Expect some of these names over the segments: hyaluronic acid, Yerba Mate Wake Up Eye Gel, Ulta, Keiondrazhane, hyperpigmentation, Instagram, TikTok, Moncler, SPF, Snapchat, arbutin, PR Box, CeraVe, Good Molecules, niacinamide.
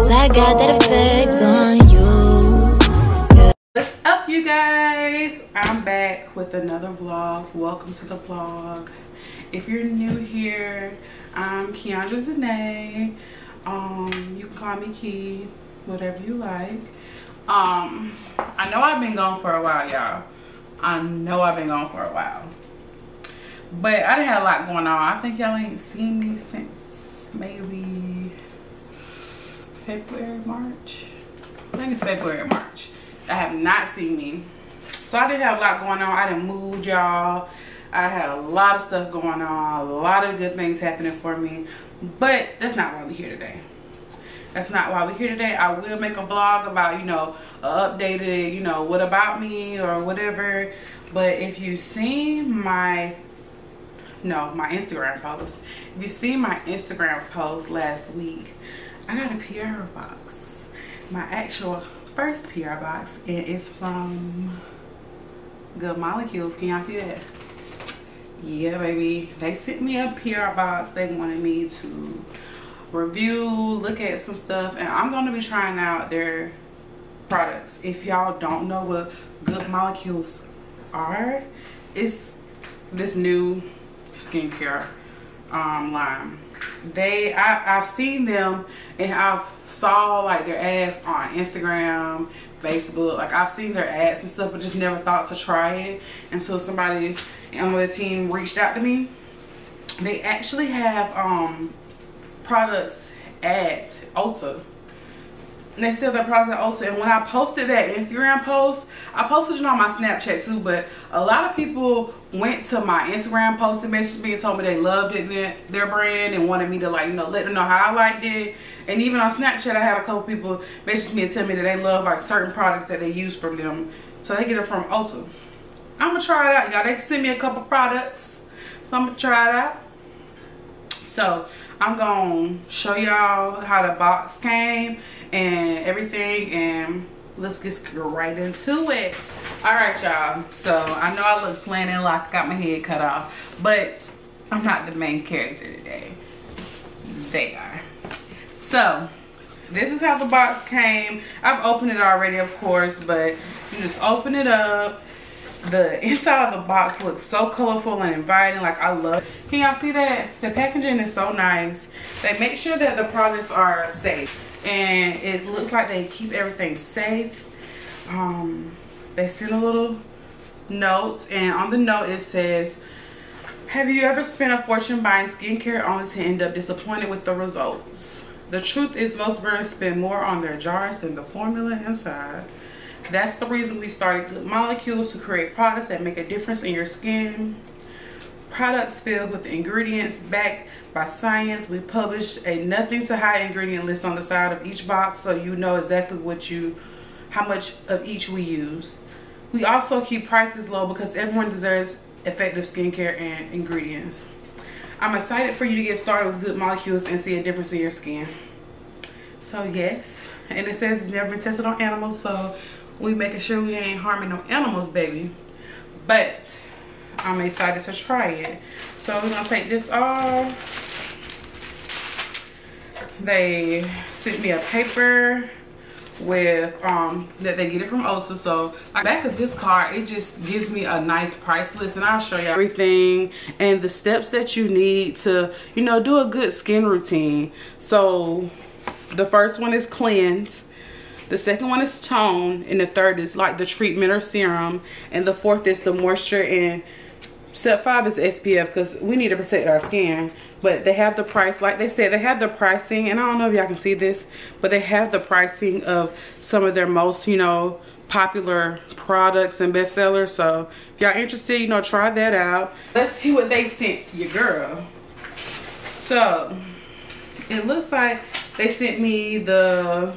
'Cause I got that effect on you. Yeah. What's up, you guys? I'm back with another vlog. Welcome to the vlog. If you're new here, I'm Keiondrazhane. You can call me Key, whatever you like. I know I've been gone for a while, y'all. But I didn't have a lot going on. I think y'all ain't seen me since maybe February, March. I think it's February, March. I have not seen me. So I didn't have a lot going on. I didn't move, y'all. I had a lot of stuff going on. A lot of good things happening for me. But that's not why we're here today. I will make a vlog about, you know, updated, you know, what about me or whatever. But if you see my Instagram post. If you see my Instagram post last week, I got a PR box. My actual first PR box. And it's from Good Molecules. Can y'all see that? Yeah, baby. They sent me a PR box. They wanted me to review, look at some stuff. And I'm going to be trying out their products. If y'all don't know what Good Molecules are, it's this new skincare line. I've seen them, and I've saw like their ads on Instagram, Facebook. Like, I've seen their ads and stuff, but just never thought to try it until somebody on the team reached out to me. They actually have products at Ulta. And they sell their products at Ulta. And when I posted that Instagram post, I posted it on my Snapchat too, but a lot of people went to my Instagram post and messaged me and told me they loved it, their brand, and wanted me to, like, you know, let them know how I liked it. And even on Snapchat, I had a couple people message me and tell me that they love, like, certain products that they use from them. So they get it from Ulta. I'm gonna try it out, y'all. They sent me a couple products, so I'm gonna try it out. So I'm gonna show y'all how the box came and everything, and let's get right into it. All right, y'all. So I know I look slanted, like I got my head cut off, but I'm not the main character today. They are. So this is how the box came. I've opened it already, of course, but you just open it up. The inside of the box looks so colorful and inviting. Like, I love it. Can y'all see that? The packaging is so nice. They make sure that the products are safe, and it looks like they keep everything safe. They send a little note, and on the note it says, "Have you ever spent a fortune buying skincare only to end up disappointed with the results? The truth is most brands spend more on their jars than the formula inside. That's the reason we started Good Molecules, to create products that make a difference in your skin. Products filled with ingredients backed by science. We published a nothing to high ingredient list on the side of each box, so you know exactly how much of each we use. We also keep prices low because everyone deserves effective skincare and ingredients. I'm excited for you to get started with Good Molecules and see a difference in your skin." So yes, and it says it's never been tested on animals, so we making sure we ain't harming no animals, baby. But I'm excited to try it. So we're gonna take this off. They sent me a paper with that they get it from Ulta. So back of this card, it just gives me a nice price list, and I'll show you everything and the steps that you need to, you know, do a good skin routine. So the first one is cleanse. The second one is tone, and the third is like the treatment or serum, and the fourth is the moisture, and step 5 is SPF, because we need to protect our skin. But they have the price, like they said, they have the pricing, and I don't know if y'all can see this, but they have the pricing of some of their most, you know, popular products and bestsellers. So if y'all interested, you know, try that out. Let's see what they sent to your girl. So it looks like they sent me the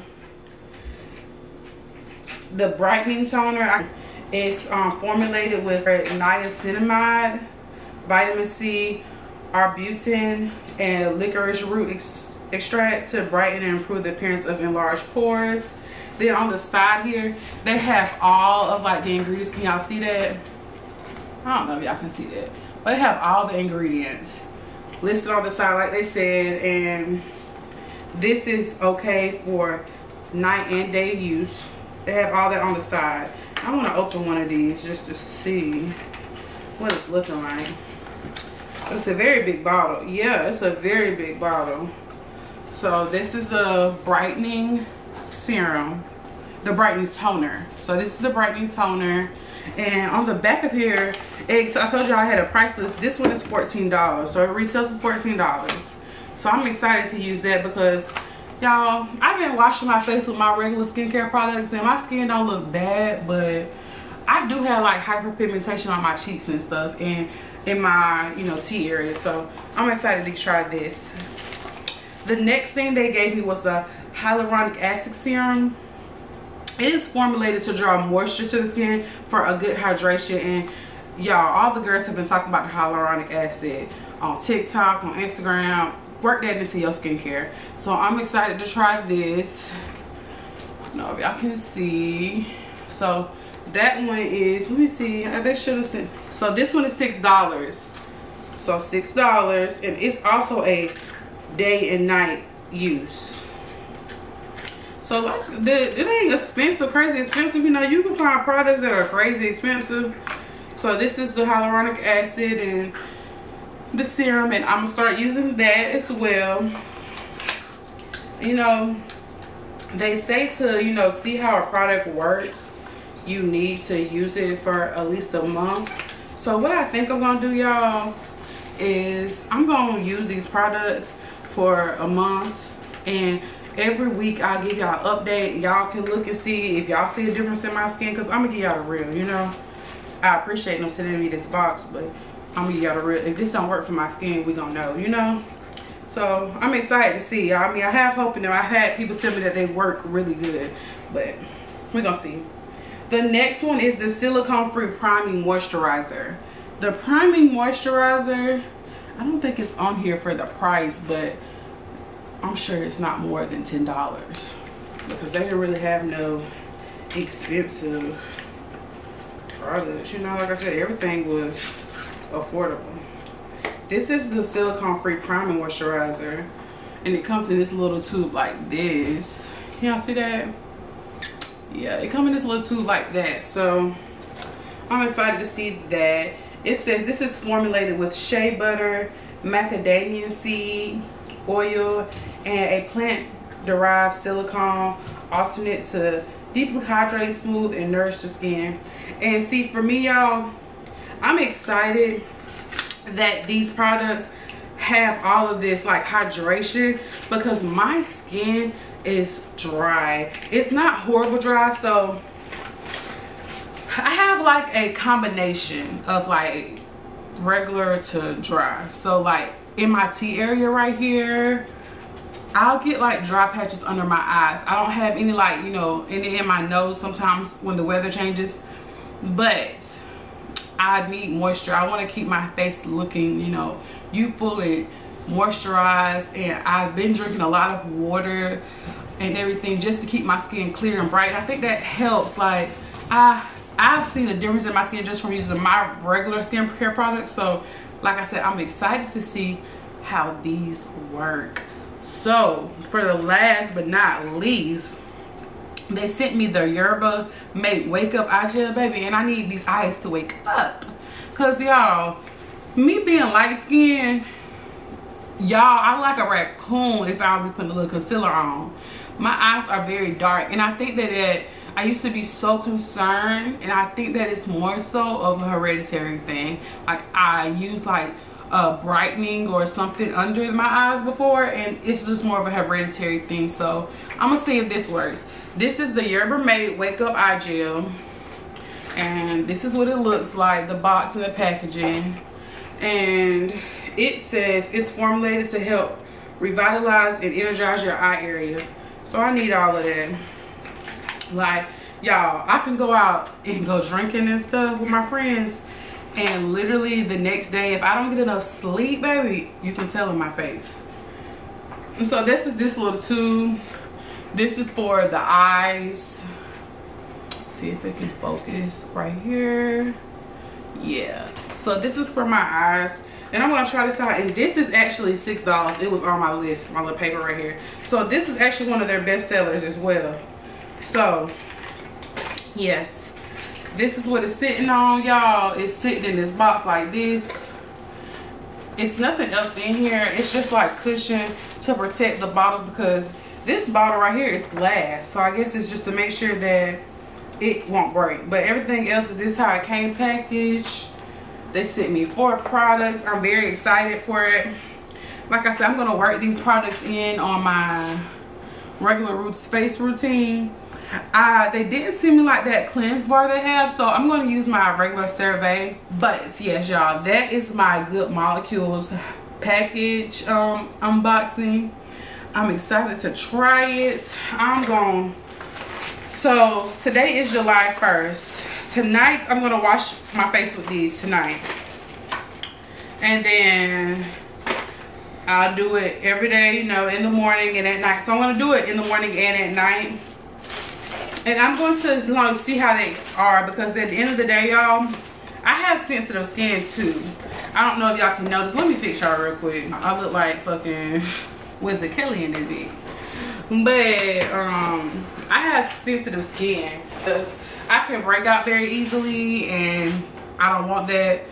brightening toner. It's formulated with niacinamide, vitamin C, arbutin, and licorice root extract to brighten and improve the appearance of enlarged pores. Then on the side here, they have all of like the ingredients. Can y'all see that? I don't know if y'all can see that, but they have all the ingredients listed on the side, like they said, and This is okay for night and day use. They have all that on the side. I want to open one of these just to see what it's looking like. It's a very big bottle. Yeah, it's a very big bottle. So this is the brightening serum, the brightening toner. So this is the brightening toner. And on the back of here, I told y'all I had a price list. This one is $14. So it retails for $14. So I'm excited to use that because, y'all, I've been washing my face with my regular skincare products and my skin don't look bad, but I do have like hyperpigmentation on my cheeks and stuff and in my, you know, T area. So I'm excited to try this. The next thing they gave me was the hyaluronic acid serum. It is formulated to draw moisture to the skin for a good hydration. And y'all, all the girls have been talking about the hyaluronic acid on TikTok, on Instagram. Work that into your skincare. So I'm excited to try this. I don't know if y'all can see. So that one is, let me see, they should have sent. So this one is $6. So $6, and it's also a day and night use. So like, it ain't expensive, crazy expensive. You know, you can find products that are crazy expensive. So this is the hyaluronic acid and the serum, and I'm gonna start using that as well. You know, they say to, you know, see how a product works, you need to use it for at least a month. So what I think I'm gonna do, y'all, is I'm gonna use these products for a month, and every week I'll give y'all an update. Y'all can look and see if y'all see a difference in my skin, because I'm gonna give y'all the real. You know, I appreciate them sending me this box, but I'm gonna give y'all the real. If this don't work for my skin, we gonna know, you know? So I'm excited to see. I mean, I have hope in them. I had people tell me that they work really good, but we're gonna see. The next one is the silicone-free priming moisturizer. The priming moisturizer, I don't think it's on here for the price, but I'm sure it's not more than $10 because they didn't really have no expensive products. You know, like I said, everything was affordable. This is the silicone-free priming moisturizer, and it comes in this little tube like this. Can y'all see that? Yeah, it comes in this little tube like that. So I'm excited to see that. It says this is formulated with shea butter, macadamia seed oil, and a plant-derived silicone alternate to deeply hydrate, smooth, and nourish the skin. And see, for me, y'all, I'm excited that these products have all of this like hydration because my skin is dry. It's not horrible dry, so I have like a combination of like regular to dry. So like in my T area right here, I'll get like dry patches under my eyes. I don't have any like, you know, any in my nose sometimes when the weather changes, but I need moisture. I want to keep my face looking, you know, youthful and moisturized. And I've been drinking a lot of water and everything just to keep my skin clear and bright. And I think that helps. Like I've seen a difference in my skin just from using my regular skincare products. So like I said, I'm excited to see how these work. So for the last but not least, they sent me the Yerba Mate Wake Up Eye Gel, baby, and I need these eyes to wake up. Cause y'all, me being light skinned, y'all, I'm like a raccoon if I'll be putting a little concealer on. My eyes are very dark, and I think that I used to be so concerned, and I think that it's more so of a hereditary thing. Like I use like a brightening or something under my eyes before, and it's just more of a hereditary thing. So I'm gonna see if this works. This is the Yerba Mate Wake Up Eye Gel, and this is what it looks like, the box and the packaging. And it says it's formulated to help revitalize and energize your eye area. So I need all of that. Like, y'all, I can go out and go drinking and stuff with my friends, and literally the next day, if I don't get enough sleep, baby, you can tell in my face. And so this is this little tube. This is for the eyes. Let's see if it can focus right here. Yeah. So this is for my eyes. and I'm gonna try this out. And this is actually $6. It was on my list, my little paper right here. So this is actually one of their best sellers as well. So yes, this is what it's sitting on, y'all. It's sitting in this box like this. It's nothing else in here. It's just like cushion to protect the bottles, because this bottle right here is glass, so I guess it's just to make sure that it won't break. But everything else is this how it came packaged. They sent me 4 products. I'm very excited for it. Like I said, I'm gonna work these products in on my regular face routine. They didn't send me like that cleanse bar they have, so I'm gonna use my regular CeraVe. But yes, y'all, that is my Good Molecules package unboxing. I'm excited to try it. So today is July 1st. Tonight I'm gonna wash my face with these tonight, and then I'll do it every day, you know, in the morning and at night. So I'm gonna do it in the morning and at night, and I'm going to see how they are, because at the end of the day, y'all, I have sensitive skin too. I don't know if y'all can notice. Let me fix y'all real quick. I look like fucking Wizard Kelly in this bit. But I have sensitive skin, because I can break out very easily, and I don't want that.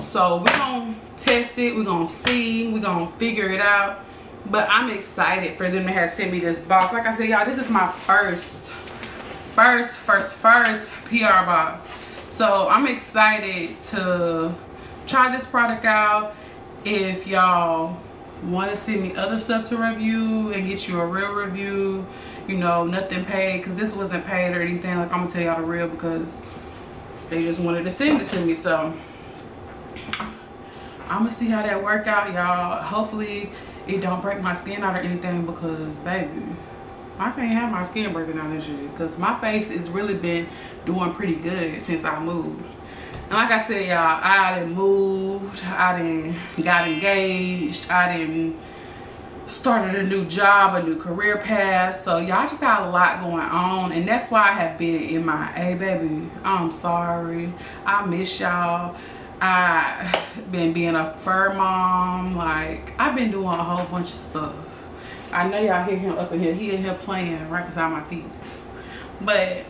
So we're gonna test it, we're gonna see, we're gonna figure it out. But I'm excited for them to have sent me this box. Like I said, y'all, this is my first PR box. So I'm excited to try this product out. If y'all want to send me other stuff to review and get you a real review, you know, nothing paid, because this wasn't paid or anything. Like, I'm gonna tell y'all the real, because they just wanted to send it to me. So I'm gonna see how that work out, y'all. Hopefully it don't break my skin out or anything, because baby, I can't have my skin breaking out and shit, because my face has really been doing pretty good since I moved. And like I said, y'all, I done moved, I done got engaged, I done started a new job, a new career path. So y'all just got a lot going on, and that's why I have been in my, hey baby, I'm sorry, I miss y'all. I've been being a fur mom. Like, I've been doing a whole bunch of stuff. I know y'all hear him up in here. He in here playing right beside my feet. But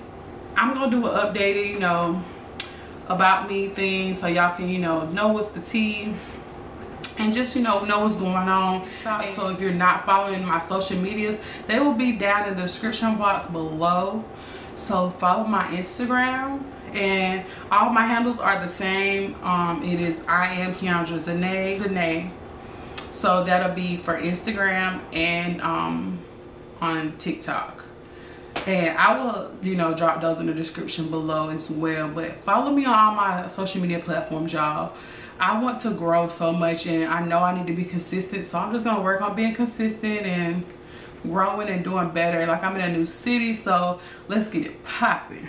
I'm gonna do an updated, you know, about me thing, so y'all can, you know what's the tea, and just, you know what's going on. So if you're not following my social medias, they will be down in the description box below. So follow my Instagram, and all my handles are the same. It is @Keiondrazhane. So that'll be for Instagram and on TikTok. And I will, you know, drop those in the description below as well. But follow me on all my social media platforms, y'all. I want to grow so much, and I know I need to be consistent. So I'm just going to work on being consistent and growing and doing better. Like, I'm in a new city, so let's get it popping.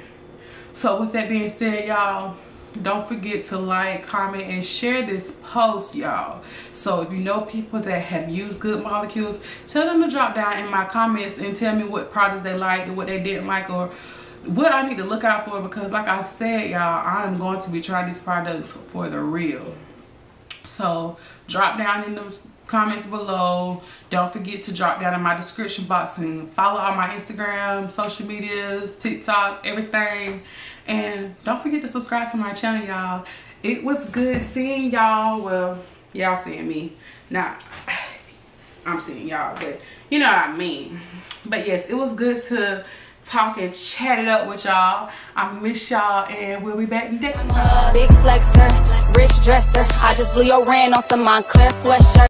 So with that being said, y'all, don't forget to like, comment, and share this post, y'all. So if you know people that have used Good Molecules, tell them to drop down in my comments and tell me what products they liked and what they didn't like, or what I need to look out for. Because like I said, y'all, I'm going to be trying these products for the real. So drop down in those comments below. Don't forget to drop down in my description box and follow all my Instagram, social medias, TikTok, everything. And don't forget to subscribe to my channel, y'all. It was good seeing y'all. Well, y'all seeing me. Nah, I'm seeing y'all, but you know what I mean. But yes, it was good to talk and chat it up with y'all. I miss y'all, and we'll be back next time. Big flexer, rich dresser. I just blew your rand on some Moncler sweatshirt.